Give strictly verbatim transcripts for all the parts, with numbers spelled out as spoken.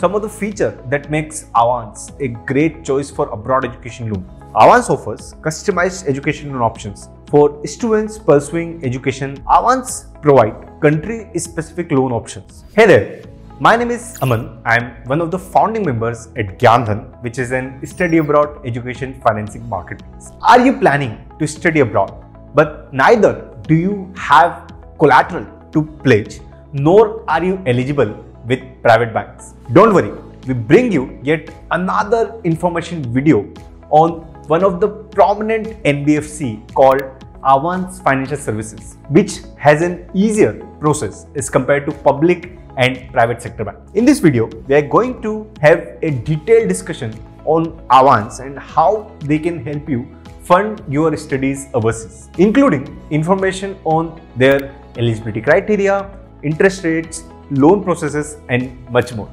some of the features that makes Avanse a great choice for abroad education loan. Avanse offers customized educational options for students pursuing education. Avanse provide country-specific loan options. Hey there, my name is Aman. I am one of the founding members at GyanDhan, which is an study abroad education financing marketplace. Are you planning to study abroad, but neither do you have collateral to pledge, nor are you eligible with private banks? Don't worry, we bring you yet another information video on one of the prominent N B F C called Avanse Financial Services, which has an easier process as compared to public and private sector banks. In this video, we are going to have a detailed discussion on Avanse and how they can help you fund your studies overseas, including information on their eligibility criteria, interest rates, loan processes, and much more.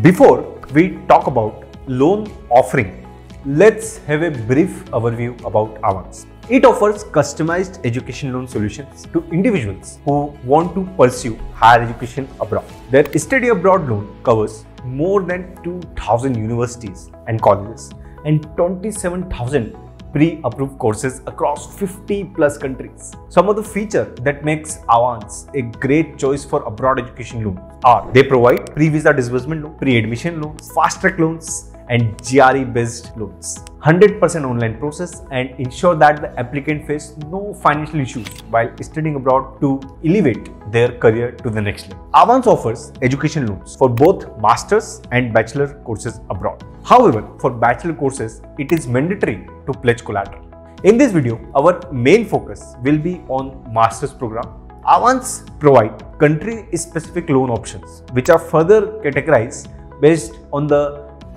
Before we talk about loan offering, let's have a brief overview about Avanse. It offers customized education loan solutions to individuals who want to pursue higher education abroad. Their study abroad loan covers more than two thousand universities and colleges and twenty-seven thousand pre-approved courses across fifty plus countries. Some of the features that makes Avanse a great choice for abroad education loan are: they provide pre-visa disbursement loan, pre-admission loans, fast-track loans, and G R E-based loans. one hundred percent online process and ensure that the applicant face no financial issues while studying abroad to elevate their career to the next level. Avanse offers education loans for both master's and bachelor courses abroad. However, for bachelor courses, it is mandatory to pledge collateral. In this video, our main focus will be on master's program. Avanse provide country-specific loan options, which are further categorized based on the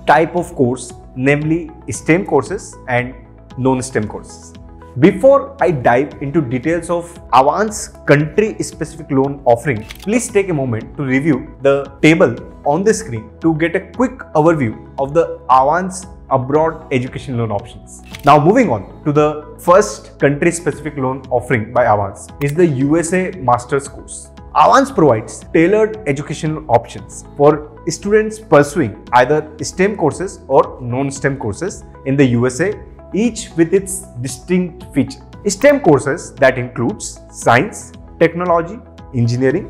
type of course, namely STEM courses and non-STEM courses. Before I dive into details of Avanse country-specific loan offering, please take a moment to review the table on the screen to get a quick overview of the Avanse abroad education loan options. Now moving on to the first country-specific loan offering by Avanse is the U S A Master's course. Avanse provides tailored educational options for students pursuing either STEM courses or non-STEM courses in the U S A, each with its distinct feature. STEM courses that includes science, technology, engineering,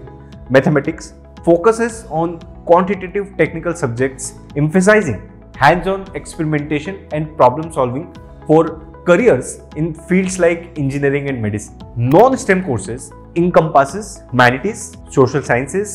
mathematics, focuses on quantitative technical subjects, emphasizing hands-on experimentation and problem-solving for careers in fields like engineering and medicine. Non-STEM courses encompasses humanities, social sciences,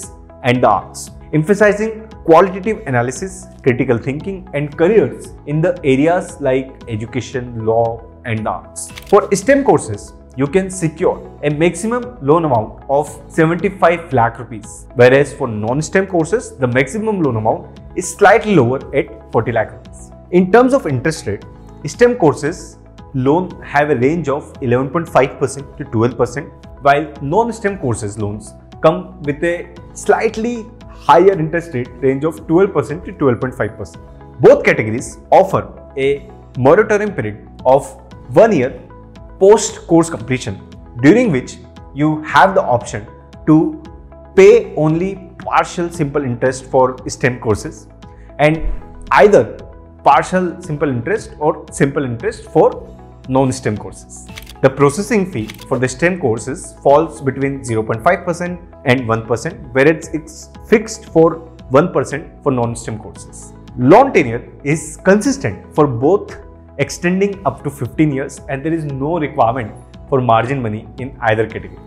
and the arts, emphasizing qualitative analysis, critical thinking, and careers in the areas like education, law, and the arts. For STEM courses, you can secure a maximum loan amount of seventy-five lakh rupees, whereas for non-STEM courses, the maximum loan amount is slightly lower at forty lakh rupees. In terms of interest rate, STEM courses loan have a range of eleven point five percent to twelve percent, while non-STEM courses loans come with a slightly higher interest rate range of twelve percent to twelve point five percent. Both categories offer a moratorium period of one year post-course completion, during which you have the option to pay only partial simple interest for STEM courses and either partial simple interest or simple interest for non-STEM courses. The processing fee for the STEM courses falls between zero point five percent and one percent, whereas it's fixed for one percent for non-STEM courses. Loan tenure is consistent for both, extending up to fifteen years, and there is no requirement for margin money in either category.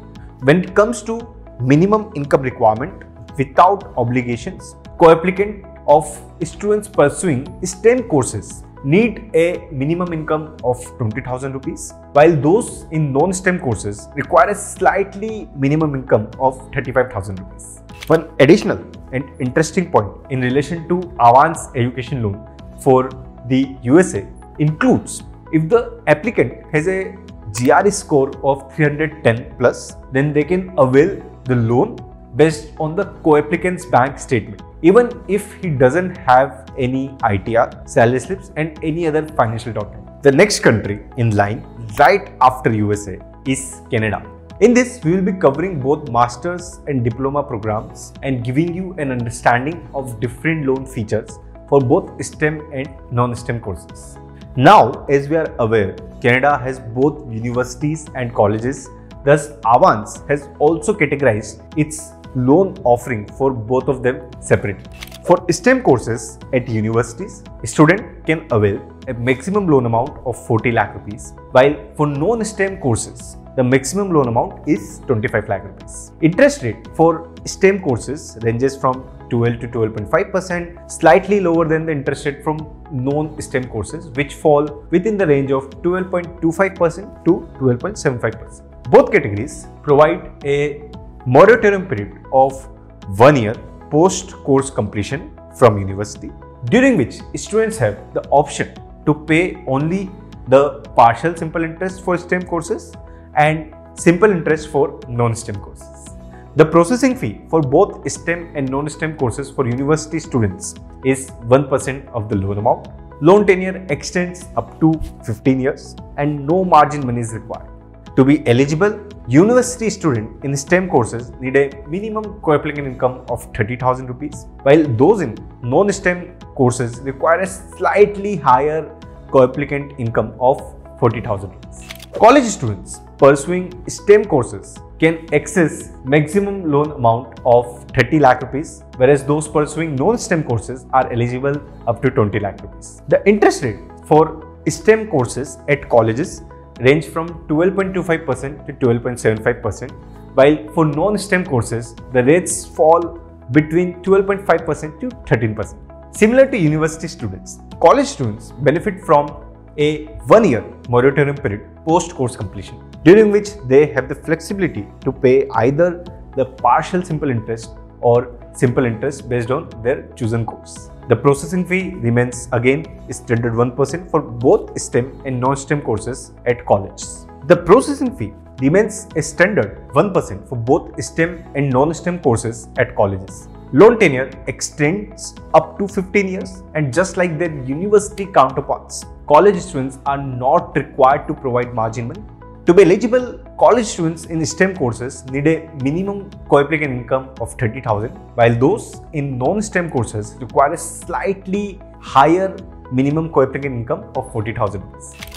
When it comes to minimum income requirement without obligations, co-applicant of students pursuing STEM courses need a minimum income of twenty thousand rupees, while those in non-STEM courses require a slightly minimum income of thirty-five thousand rupees. One additional and interesting point in relation to Avanse education loan for the U S A includes, if the applicant has a G R E score of three hundred ten plus, then they can avail the loan based on the co-applicant's bank statement, even if he doesn't have any I T R, salary slips, and any other financial document. The next country in line right after U S A is Canada. In this, we will be covering both master's and diploma programs and giving you an understanding of different loan features for both STEM and non-STEM courses. Now, as we are aware, Canada has both universities and colleges. Thus, Avanse has also categorized its loan offering for both of them separately. For STEM courses at universities, a student can avail a maximum loan amount of forty lakh rupees, while for non-STEM courses, the maximum loan amount is twenty-five lakh rupees. Interest rate for STEM courses ranges from twelve to twelve point five percent, slightly lower than the interest rate from non-STEM courses, which fall within the range of twelve point two five percent to twelve point seven five percent. Both categories provide a moratorium period of one year post-course completion from university, during which students have the option to pay only the partial simple interest for STEM courses and simple interest for non-STEM courses. The processing fee for both STEM and non-STEM courses for university students is one percent of the loan amount. Loan tenure extends up to fifteen years and no margin money is required. To be eligible, university students in STEM courses need a minimum co-applicant income of thirty thousand rupees, while those in non-STEM courses require a slightly higher co-applicant income of forty thousand rupees. College students pursuing STEM courses can access maximum loan amount of thirty lakh rupees, whereas those pursuing non-STEM courses are eligible up to twenty lakh rupees. The interest rate for STEM courses at colleges range from twelve point two five percent to twelve point seven five percent, while for non-STEM courses, the rates fall between twelve point five percent to thirteen percent. Similar to university students, college students benefit from a one-year moratorium period post-course completion, during which they have the flexibility to pay either the partial simple interest or simple interest based on their chosen course. The processing fee remains again standard one percent for both STEM and non-STEM courses at colleges. The processing fee remains a standard one percent for both STEM and non-STEM courses at colleges. Loan tenure extends up to fifteen years, and just like their university counterparts, college students are not required to provide margin money. To be eligible, college students in STEM courses need a minimum co-applicant income of thirty thousand, while those in non-STEM courses require a slightly higher minimum co-applicant income of forty thousand.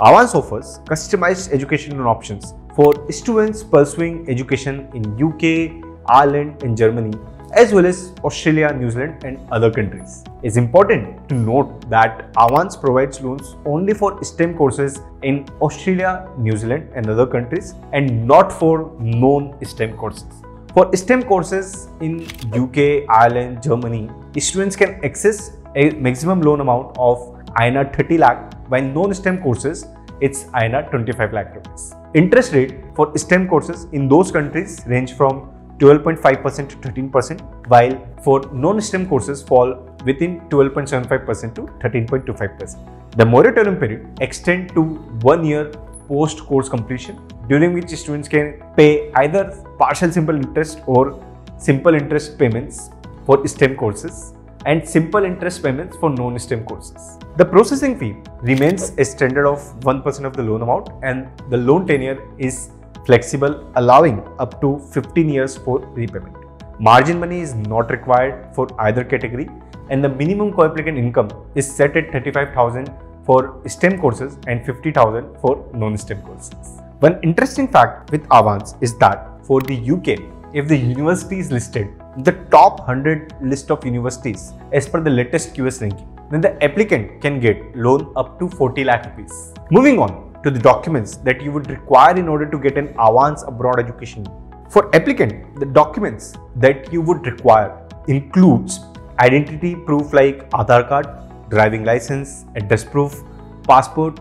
Avanse offers customized education loan options for students pursuing education in U K, Ireland and Germany, as well as Australia, New Zealand and other countries. It's important to note that Avanse provides loans only for STEM courses in Australia, New Zealand and other countries, and not for non-STEM courses. For STEM courses in U K, Ireland, Germany, students can access a maximum loan amount of I N R thirty lakh, while non-STEM courses it's I N R twenty-five lakh rupees. Interest rate for STEM courses in those countries range from twelve point five percent to thirteen percent, while for non-STEM courses fall within twelve point seven five percent to thirteen point two five percent. The moratorium period extends to one year post-course completion, during which students can pay either partial simple interest or simple interest payments for STEM courses and simple interest payments for non-STEM courses. The processing fee remains a standard of one percent of the loan amount, and the loan tenure is flexible, allowing up to fifteen years for repayment. Margin money is not required for either category, and the minimum co-applicant income is set at thirty-five thousand for STEM courses and fifty thousand for non-STEM courses. One interesting fact with Avanse is that for the U K, if the university is listed in the top one hundred list of universities as per the latest Q S ranking, then the applicant can get loan up to forty lakh rupees. Moving on to the documents that you would require in order to get an Avanse abroad education. For applicant, the documents that you would require includes identity proof like Aadhaar card, driving license, address proof, passport,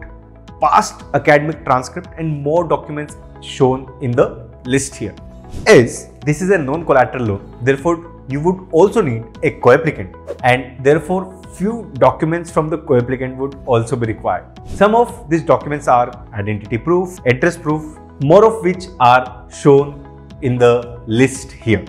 past academic transcript and more documents shown in the list here. As this is a non-collateral loan, therefore you would also need a co-applicant, and therefore few documents from the co-applicant would also be required. Some of these documents are identity proof, address proof, more of which are shown in the list here.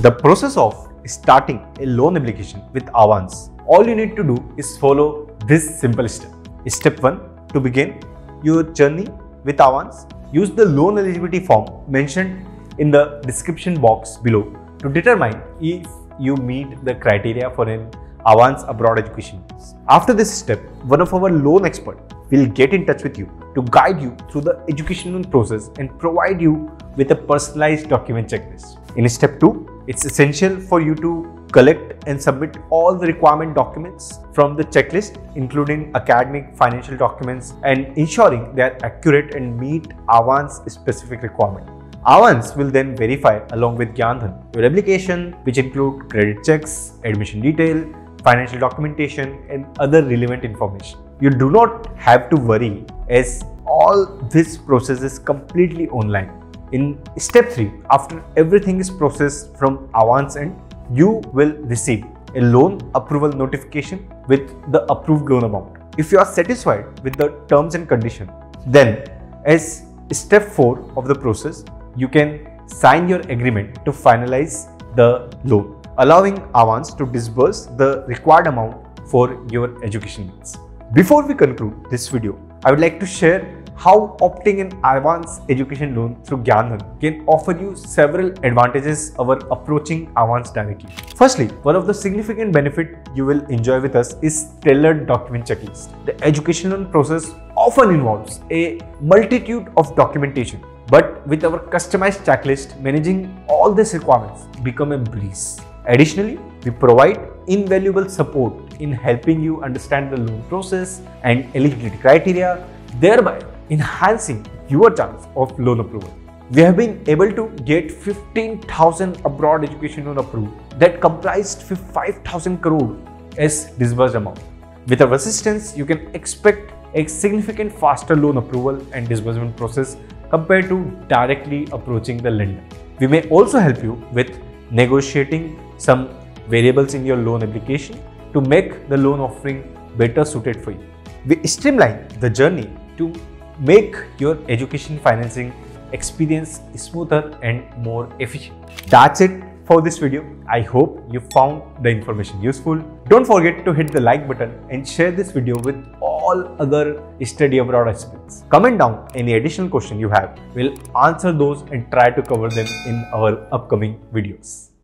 The process of starting a loan application with Avanse. All you need to do is follow this simple step. Step one. To begin your journey with Avanse, use the loan eligibility form mentioned in the description box below to determine if you meet the criteria for an Avanse abroad education. After this step, one of our loan experts will get in touch with you to guide you through the educational process and provide you with a personalized document checklist. In step two, it's essential for you to collect and submit all the requirement documents from the checklist, including academic, financial documents, and ensuring they are accurate and meet Avanse specific requirement. Avanse will then verify along with GyanDhan your application, which include credit checks, admission detail, financial documentation, and other relevant information. You do not have to worry as all this process is completely online. In step three, after everything is processed from Avanse end, you will receive a loan approval notification with the approved loan amount. If you are satisfied with the terms and conditions, then as step four of the process, you can sign your agreement to finalize the loan, allowing Avanse to disburse the required amount for your education needs. Before we conclude this video, I would like to share how opting an Avanse education loan through GyanDhan can offer you several advantages over approaching Avanse directly. Firstly, one of the significant benefits you will enjoy with us is tailored document checklist. The education loan process often involves a multitude of documentation, but with our customized checklist, managing all these requirements becomes a breeze. Additionally, we provide invaluable support in helping you understand the loan process and eligibility criteria, thereby enhancing your chance of loan approval. We have been able to get fifteen thousand abroad education loan approved that comprised five thousand crore as disbursed amount. With our assistance, you can expect a significant faster loan approval and disbursement process compared to directly approaching the lender. We may also help you with negotiating some variables in your loan application to make the loan offering better suited for you. We streamline the journey to make your education financing experience smoother and more efficient. That's it for this video. I hope you found the information useful. Don't forget to hit the like button and share this video with all other study abroad aspirants. Comment down any additional question you have. We'll answer those and try to cover them in our upcoming videos.